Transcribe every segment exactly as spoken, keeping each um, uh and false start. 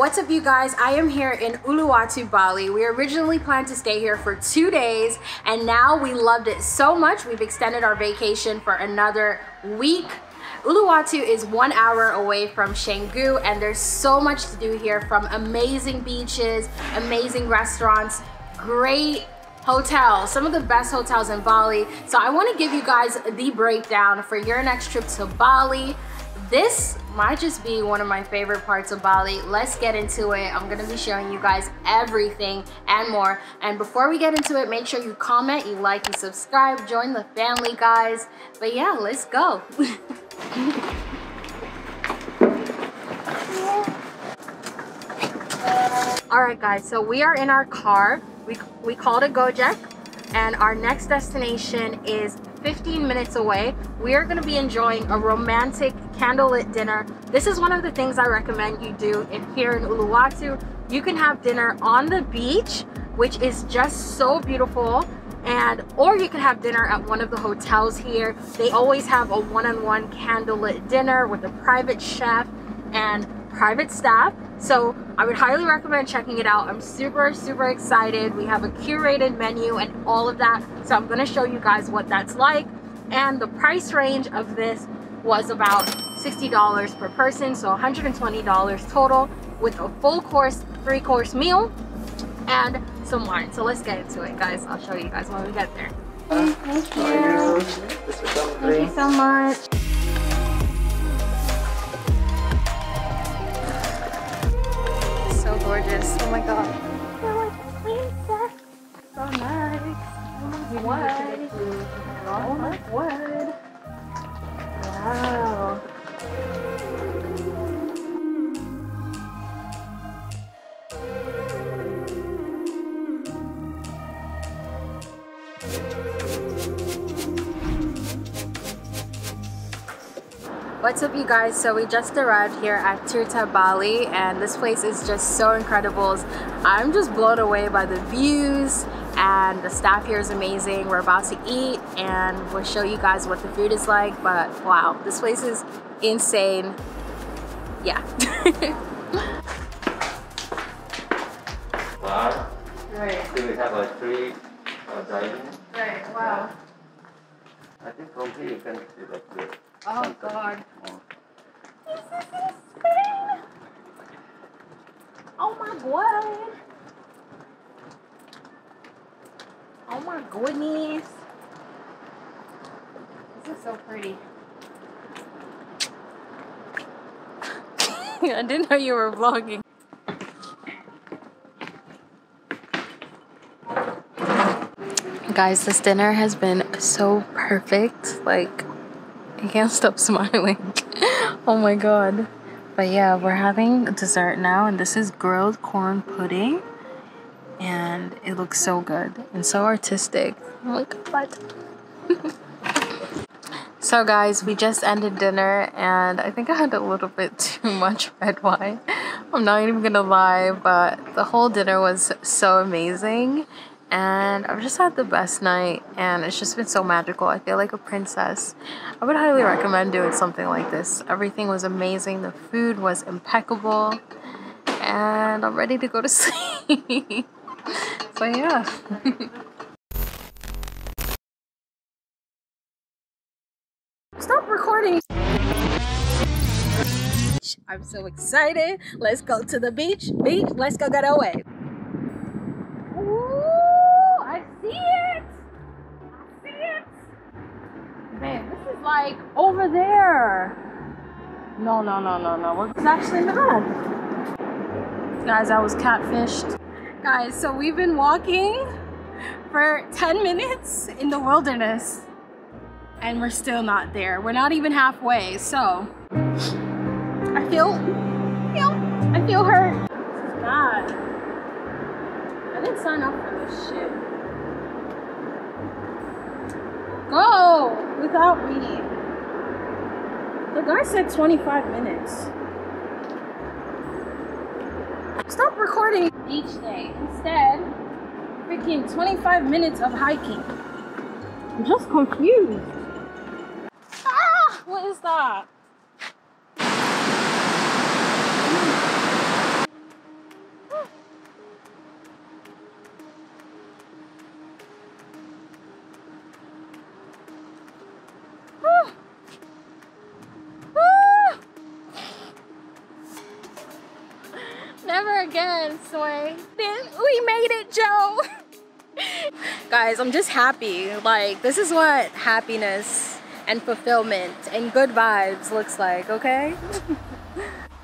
What's up, you guys? I am here in Uluwatu, Bali. We originally planned to stay here for two days and now we loved it so much we've extended our vacation for another week. Uluwatu is one hour away from Canggu and there's so much to do here, from amazing beaches, amazing restaurants, great hotels, some of the best hotels in Bali. So I want to give you guys the breakdown for your next trip to Bali. This might just be one of my favorite parts of Bali. Let's get into it. I'm gonna be showing you guys everything and more. And before we get into it, make sure you comment, you like, you subscribe, join the family, guys. But yeah, let's go. All right, guys, so we are in our car. We, we called a Gojek and our next destination is fifteen minutes away. We are going to be enjoying a romantic candlelit dinner. This is one of the things I recommend you do if here in Uluwatu. You can have dinner on the beach, which is just so beautiful, and or you can have dinner at one of the hotels here. They always have a one-on-one candlelit dinner with a private chef and private staff. So I would highly recommend checking it out. I'm super, super excited. We have a curated menu and all of that. So I'm gonna show you guys what that's like. And the price range of this was about sixty dollars per person. So one hundred twenty dollars total with a full course, three course meal and some wine. So let's get into it, guys. I'll show you guys when we get there. Thank you. Thank you so much. Gorgeous. Oh my god. So nice. Wood. Oh my wood. Wow. What's up, you guys? So we just arrived here at Tirta Bali and this place is just so incredible. I'm just blown away by the views and the staff here is amazing. We're about to eat and we'll show you guys what the food is like, but wow, this place is insane. Yeah. Wow. Right. So we have like three uh, dining. Right, wow. I think from here you can see like this. Oh something. God. Oh. This is insane. Oh my god. Oh my goodness. This is so pretty. I didn't know you were vlogging. Guys, this dinner has been so perfect. Like, I can't stop smiling. Oh my god. But yeah, we're having dessert now and this is grilled corn pudding and it looks so good and so artistic. Look at that. So guys, we just ended dinner and I think I had a little bit too much red wine. I'm not even gonna lie, but the whole dinner was so amazing and I've just had the best night and it's just been so magical. I feel like a princess. I would highly recommend doing something like this. Everything was amazing. The food was impeccable and I'm ready to go to sleep. So yeah. Stop recording. I'm so excited. Let's go to the beach. Beach, let's go get away. Like over there. No, no, no, no, no. It's actually not. Guys, I was catfished. Guys, so we've been walking for ten minutes in the wilderness and we're still not there. We're not even halfway. So I feel, feel, I feel hurt. This is bad. I didn't sign up for this shit. Go without me. The guy said twenty-five minutes. Stop recording each day. Instead, freaking twenty-five minutes of hiking. I'm just confused. Ah, what is that? ever again, Sway. Then we made it, Joe. Guys, I'm just happy. Like, this is what happiness and fulfillment and good vibes looks like, okay?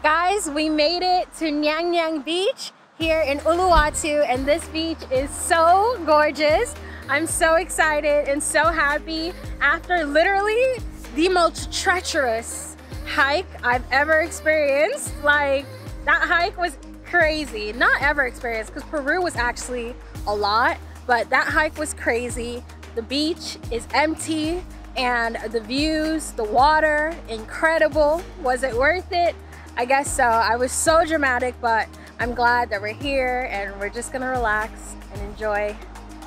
Guys, we made it to Nyang Nyang Beach here in Uluwatu, and this beach is so gorgeous. I'm so excited and so happy after literally the most treacherous hike I've ever experienced. Like, that hike was crazy. Not ever experienced, because Peru was actually a lot, but that hike was crazy. The beach is empty and the views, the water, incredible. Was it worth it? I guess so. I was so dramatic, but I'm glad that we're here and we're just gonna relax and enjoy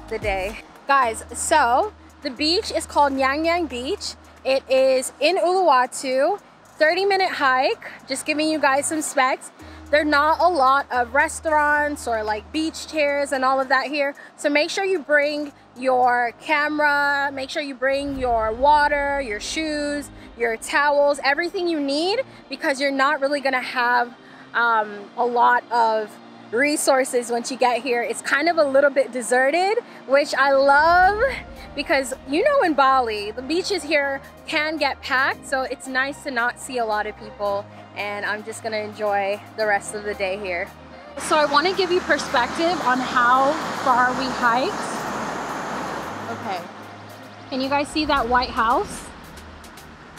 the day. Guys, so the beach is called Nyang Nyang Beach. It is in Uluwatu, thirty minute hike, just giving you guys some specs. There are not a lot of restaurants or like beach chairs and all of that here. So make sure you bring your camera, make sure you bring your water, your shoes, your towels, everything you need, because you're not really gonna have um, a lot of resources once you get here. It's kind of a little bit deserted, which I love, because you know in Bali, the beaches here can get packed, so it's nice to not see a lot of people. And I'm just gonna enjoy the rest of the day here. So I wanna give you perspective on how far we hiked. Okay, can you guys see that white house?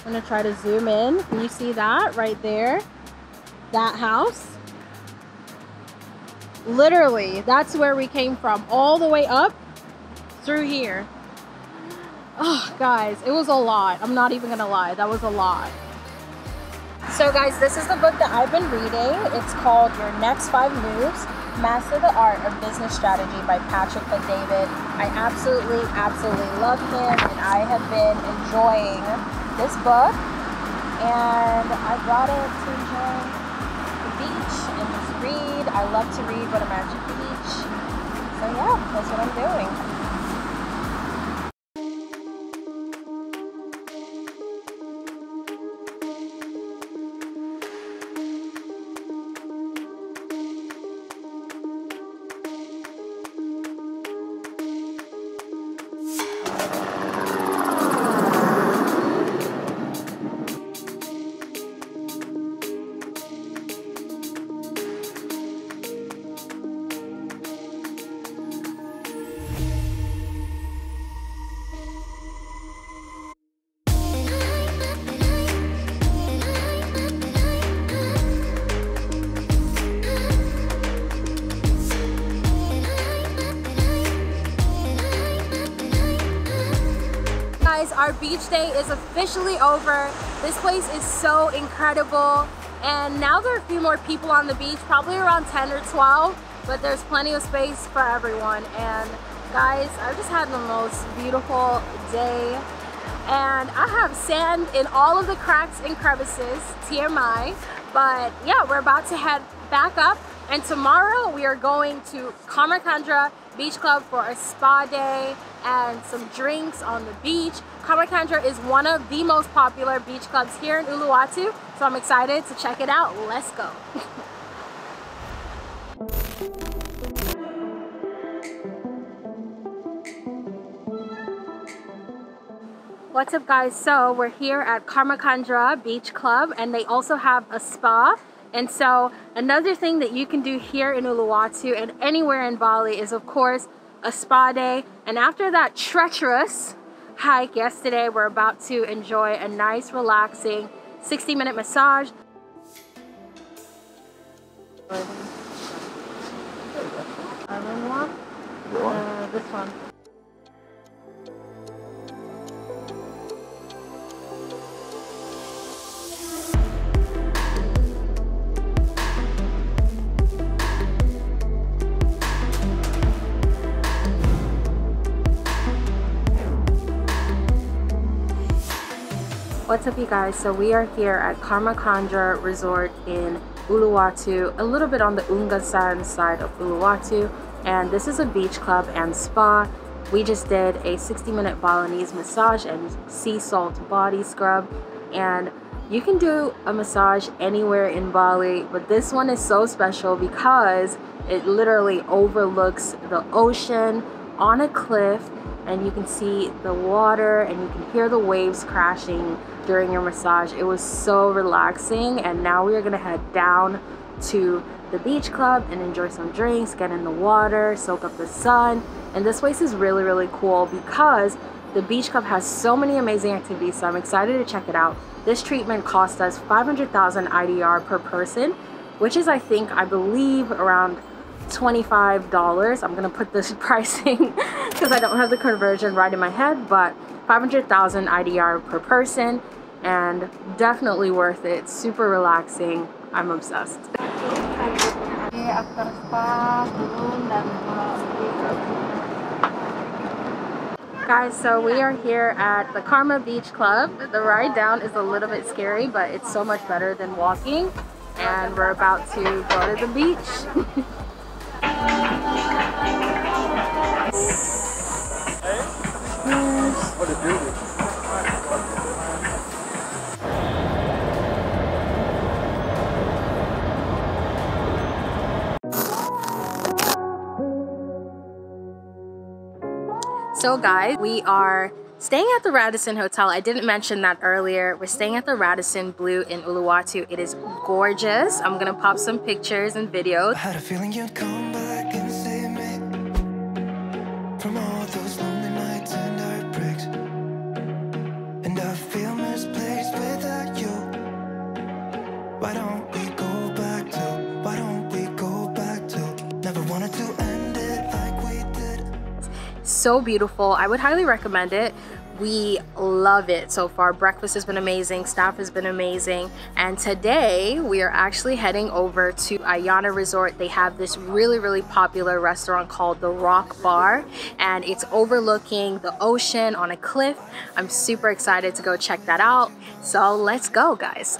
I'm gonna try to zoom in. Can you see that right there? That house. Literally, that's where we came from, all the way up through here. Oh, guys, it was a lot. I'm not even gonna lie, that was a lot. So guys, this is the book that I've been reading. It's called Your Next five Moves, Master the Art of Business Strategy by Patrick and David. I absolutely, absolutely love him, and I have been enjoying this book. And I brought it to enjoy the beach and just read. I love to read when I'm at the beach. So yeah, that's what I'm doing. Our beach day is officially over. This place is so incredible. And now there are a few more people on the beach, probably around ten or twelve, but there's plenty of space for everyone. And guys, I've just had the most beautiful day. And I have sand in all of the cracks and crevices, T M I. But yeah, we're about to head back up. And tomorrow we are going to Karma Kandara Beach Club for a spa day and some drinks on the beach. Karma Kandara is one of the most popular beach clubs here in Uluwatu, so I'm excited to check it out. Let's go. What's up, guys? So we're here at Karma Kandara Beach Club, and they also have a spa. And so another thing that you can do here in Uluwatu and anywhere in Bali is, of course, a spa day. And after that treacherous hike yesterday, we're about to enjoy a nice, relaxing sixty minute massage. Uh, this one. What's up, you guys? So we are here at Karma Kandara Resort in Uluwatu, a little bit on the Ungasan side of Uluwatu, and this is a beach club and spa. We just did a sixty minute Balinese massage and sea salt body scrub, and You can do a massage anywhere in Bali, but this one is so special because it literally overlooks the ocean on a cliff, and you can see the water and you can hear the waves crashing during your massage. It was so relaxing, and now we are gonna head down to the beach club and enjoy some drinks, get in the water, soak up the sun. And this place is really, really cool because the beach club has so many amazing activities, so I'm excited to check it out. This treatment cost us five hundred thousand I D R per person, which is, I think, I believe around twenty-five dollars. I'm gonna put this pricing because I don't have the conversion right in my head, but five hundred thousand I D R per person, and definitely worth it. Super relaxing. I'm obsessed. After spa, turun dan guys, so we are here at the Karma Beach Club. The ride down is a little bit scary, but it's so much better than walking. And we're about to go to the beach. What a beauty. So guys, we are staying at the Radisson Hotel. I didn't mention that earlier. We're staying at the Radisson Blue in Uluwatu. It is gorgeous. I'm gonna pop some pictures and videos. I had a feeling you'd come back and save me from all those lonely nights and heartbreaks. And I feel misplaced without you. Why don't we go back to, why don't we go back to, never wanted to end it like we did. So beautiful. I would highly recommend it. We love it so far. Breakfast has been amazing, staff has been amazing, and today we are actually heading over to Ayana Resort. They have this really, really popular restaurant called The Rock Bar, and it's overlooking the ocean on a cliff. I'm super excited to go check that out. So let's go, guys.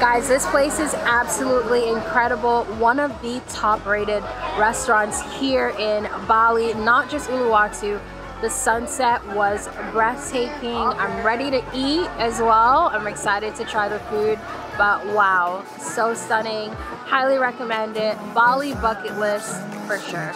Guys, this place is absolutely incredible. One of the top rated restaurants here in Bali, not just Uluwatu. The sunset was breathtaking. I'm ready to eat as well. I'm excited to try the food, but wow, so stunning. Highly recommend it. Bali bucket list for sure.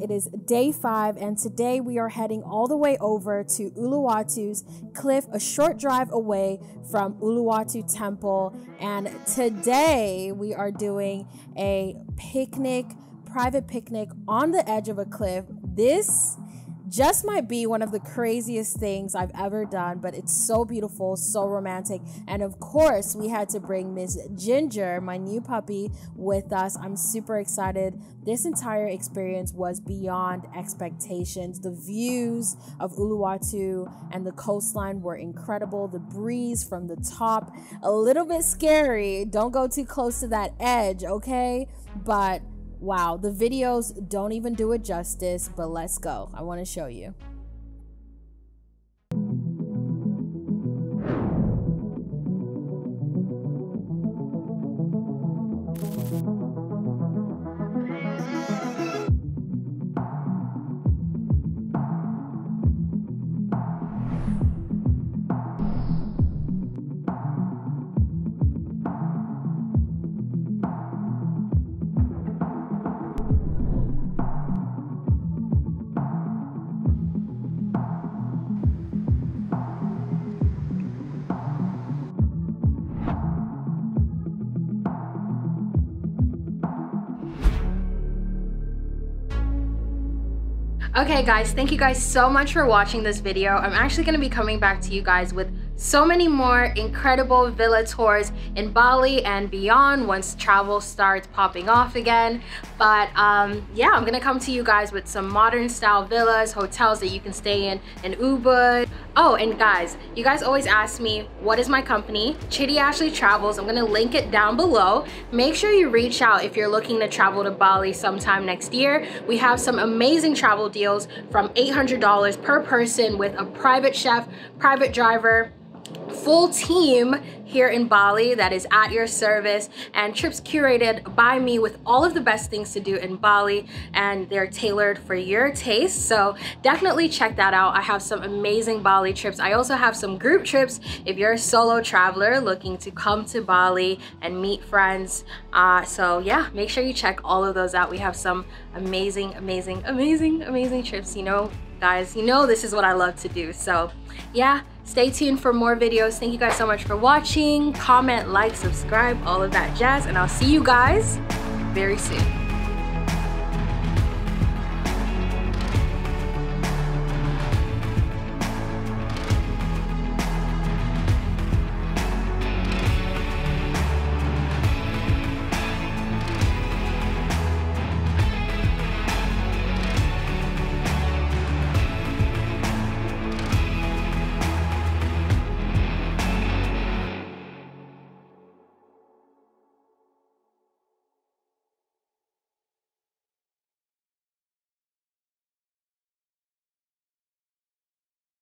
It is day five, and today we are heading all the way over to Uluwatu's cliff, a short drive away from Uluwatu Temple. And today we are doing a picnic, private picnic on the edge of a cliff. This just might be one of the craziest things I've ever done, but it's so beautiful, so romantic. And of course, we had to bring Miss Ginger, my new puppy, with us. I'm super excited. This entire experience was beyond expectations. The views of Uluwatu and the coastline were incredible. The breeze from the top, a little bit scary. Don't go too close to that edge, okay? But wow, the videos don't even do it justice, but let's go. I want to show you. Okay guys, thank you guys so much for watching this video. I'm actually going to be coming back to you guys with so many more incredible villa tours in Bali and beyond once travel starts popping off again. But um, yeah, I'm going to come to you guys with some modern style villas, hotels that you can stay in in Ubud, Oh, and guys, you guys always ask me, what is my company? Chidi Ashley Travels. I'm gonna link it down below. Make sure you reach out if you're looking to travel to Bali sometime next year. We have some amazing travel deals from eight hundred dollars per person with a private chef, private driver, full team here in Bali that is at your service, and trips curated by me with all of the best things to do in Bali, and they're tailored for your taste. So definitely check that out. I have some amazing Bali trips. I also have some group trips if you're a solo traveler looking to come to Bali and meet friends. Uh, so yeah, make sure you check all of those out. We have some amazing, amazing, amazing, amazing trips. You know, guys, you know this is what I love to do. So yeah, stay tuned for more videos. Thank you guys so much for watching. Comment, like, subscribe, all of that jazz, and I'll see you guys very soon.